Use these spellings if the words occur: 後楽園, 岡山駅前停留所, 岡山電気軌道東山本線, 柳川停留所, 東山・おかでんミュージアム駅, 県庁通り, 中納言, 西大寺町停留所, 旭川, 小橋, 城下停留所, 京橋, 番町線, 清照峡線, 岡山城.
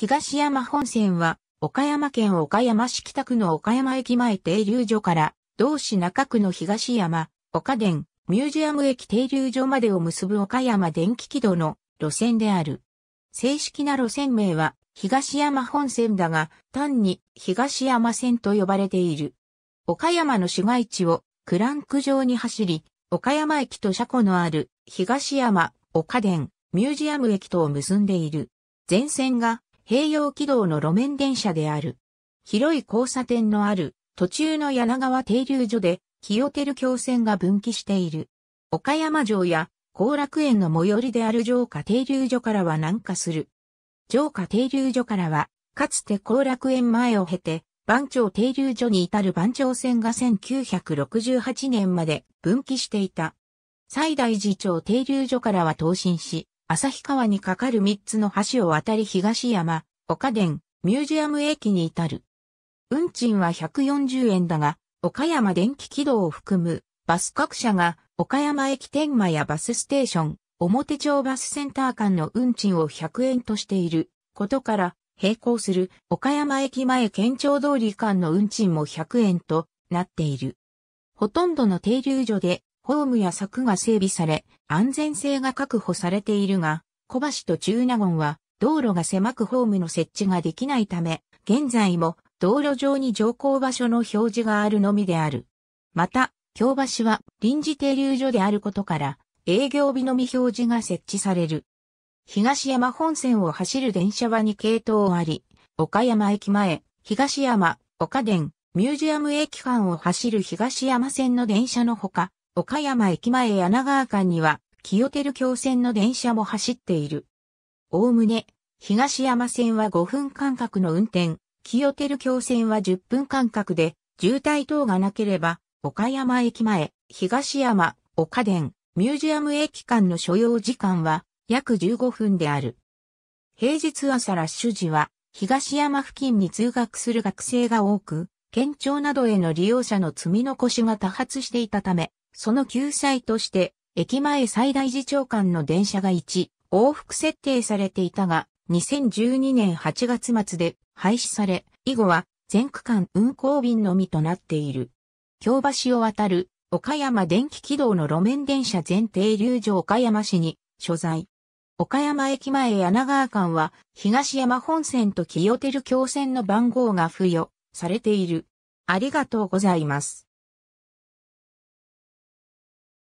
東山本線は、岡山県岡山市北区の岡山駅前停留所から、同市中区の東山、岡電、ミュージアム駅停留所までを結ぶ岡山電気軌道の路線である。正式な路線名は、東山本線だが、単に東山線と呼ばれている。岡山の市街地をクランク状に走り、岡山駅と車庫のある東山、岡電、ミュージアム駅とを結んでいる。全線が、併用軌道の路面電車である。広い交差点のある途中の柳川停留所で清照峡線が分岐している。岡山城や後楽園の最寄りである城下停留所からは南下する。城下停留所からはかつて後楽園前を経て番町停留所に至る番町線が1968年まで分岐していた。西大寺町停留所からは東進し、旭川に架かる3つの橋を渡り東山、岡電、ミュージアム駅に至る。運賃は140円だが、岡山電気軌道を含むバス各社が岡山駅天満やバスステーション、表町バスセンター間の運賃を100円としていることから、並行する岡山駅前県庁通り間の運賃も100円となっている。ほとんどの停留所で、ホームや柵が整備され、安全性が確保されているが、小橋と中納言は道路が狭くホームの設置ができないため、現在も道路上に乗降場所の表示があるのみである。また、京橋は臨時停留所であることから、営業日のみ表示が設置される。東山本線を走る電車は2系統あり、岡山駅前、東山、岡電、ミュージアム駅間を走る東山線の電車のほか、岡山駅前柳川間には、清照峡線の電車も走っている。おおむね、東山線は5分間隔の運転、清照峡線は10分間隔で、渋滞等がなければ、岡山駅前、東山、岡電、ミュージアム駅間の所要時間は、約15分である。平日朝ラッシュ時は、東山付近に通学する学生が多く、県庁などへの利用者の積み残しが多発していたため、その救済として、駅前西大寺町間の電車が1、往復設定されていたが、2012年8月末で廃止され、以後は全区間運行便のみとなっている。京橋を渡る、岡山電気軌道の路面電車全停留所岡山市に所在。岡山駅前柳川間は、東山本線と清照峡線の番号が付与されている。ありがとうございます。